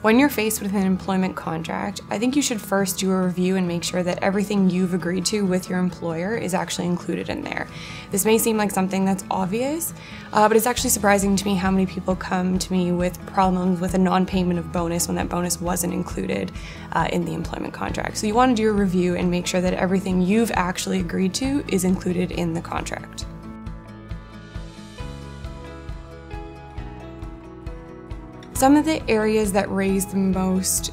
When you're faced with an employment contract, I think you should first do a review and make sure that everything you've agreed to with your employer is actually included in there. This may seem like something that's obvious, but it's actually surprising to me how many people come to me with problems with a non-payment of bonus when that bonus wasn't included in the employment contract. So you want to do a review and make sure that everything you've actually agreed to is included in the contract. Some of the areas that raise the most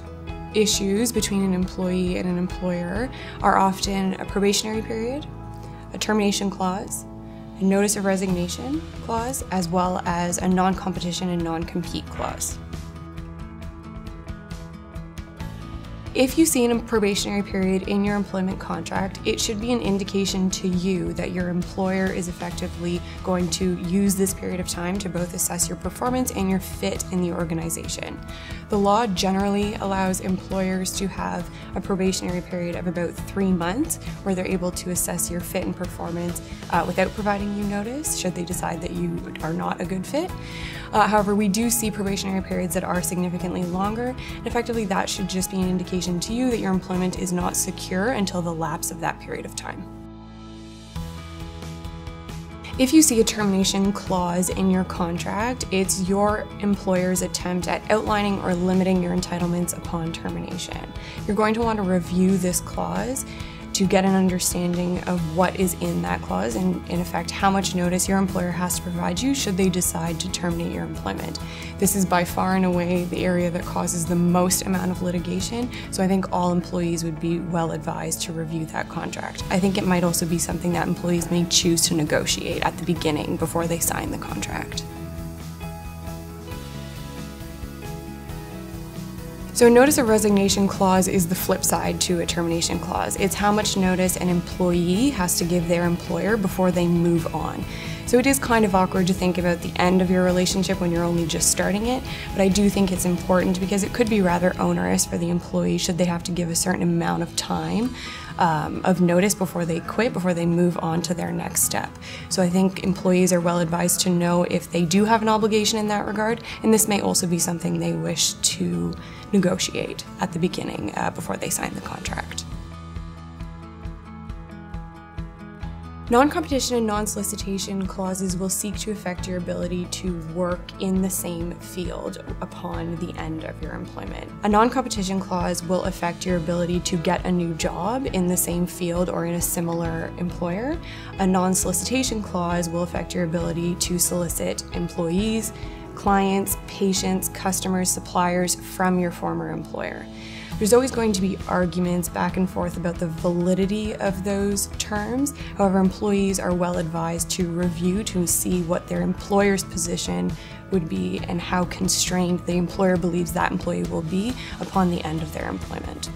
issues between an employee and an employer are often a probationary period, a termination clause, a notice of resignation clause, as well as a non-competition and non-compete clause. If you see a probationary period in your employment contract, it should be an indication to you that your employer is effectively going to use this period of time to both assess your performance and your fit in the organization. The law generally allows employers to have a probationary period of about 3 months where they're able to assess your fit and performance without providing you notice, should they decide that you are not a good fit. However, we do see probationary periods that are significantly longer, and effectively that should just be an indication to you that your employment is not secure until the lapse of that period of time. If you see a termination clause in your contract, it's your employer's attempt at outlining or limiting your entitlements upon termination. You're going to want to review this clause to get an understanding of what is in that clause and, in effect, how much notice your employer has to provide you should they decide to terminate your employment. This is by far and away the area that causes the most amount of litigation, so I think all employees would be well advised to review that contract. I think it might also be something that employees may choose to negotiate at the beginning before they sign the contract. So a notice of resignation clause is the flip side to a termination clause. It's how much notice an employee has to give their employer before they move on. So it is kind of awkward to think about the end of your relationship when you're only just starting it, but I do think it's important because it could be rather onerous for the employee should they have to give a certain amount of time of notice before they quit, before they move on to their next step. So I think employees are well advised to know if they do have an obligation in that regard, and this may also be something they wish to negotiate at the beginning before they sign the contract. Non-competition and non-solicitation clauses will seek to affect your ability to work in the same field upon the end of your employment. A non-competition clause will affect your ability to get a new job in the same field or in a similar employer. A non-solicitation clause will affect your ability to solicit employees, clients, patients, customers, suppliers from your former employer. There's always going to be arguments back and forth about the validity of those terms. However, employees are well advised to review to see what their employer's position would be and how constrained the employer believes that employee will be upon the end of their employment.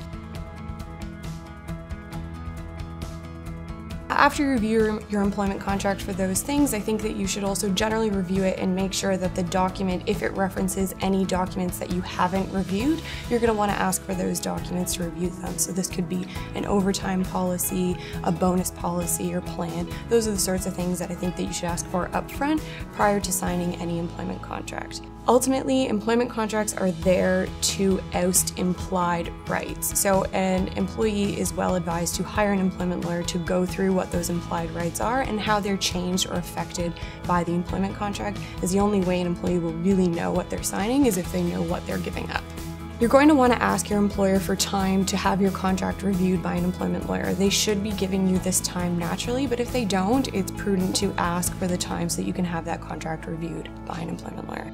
After you review your employment contract for those things, I think that you should also generally review it and make sure that the document, if it references any documents that you haven't reviewed, you're going to want to ask for those documents to review them. So this could be an overtime policy, a bonus policy or plan. Those are the sorts of things that I think that you should ask for upfront prior to signing any employment contract. Ultimately, employment contracts are there to oust implied rights. So an employee is well advised to hire an employment lawyer to go through what those implied rights are and how they're changed or affected by the employment contract, as the only way an employee will really know what they're signing is if they know what they're giving up. You're going to want to ask your employer for time to have your contract reviewed by an employment lawyer. They should be giving you this time naturally, but if they don't, it's prudent to ask for the time so that you can have that contract reviewed by an employment lawyer.